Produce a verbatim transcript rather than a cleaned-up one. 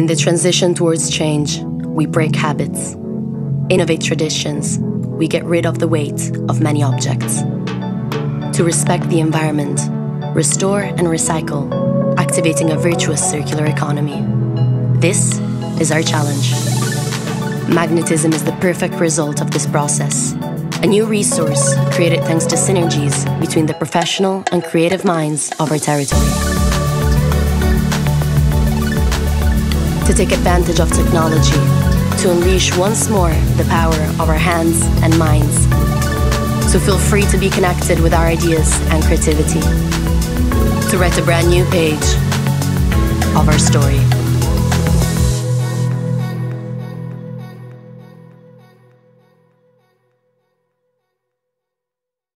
In the transition towards change, we break habits, innovate traditions, we get rid of the weight of many objects. To respect the environment, restore and recycle, activating a virtuous circular economy. This is our challenge. Magnetism is the perfect result of this process. A new resource created thanks to synergies between the professional and creative minds of our territory. To take advantage of technology, to unleash once more the power of our hands and minds. So feel free to be connected with our ideas and creativity. To write a brand new page of our story.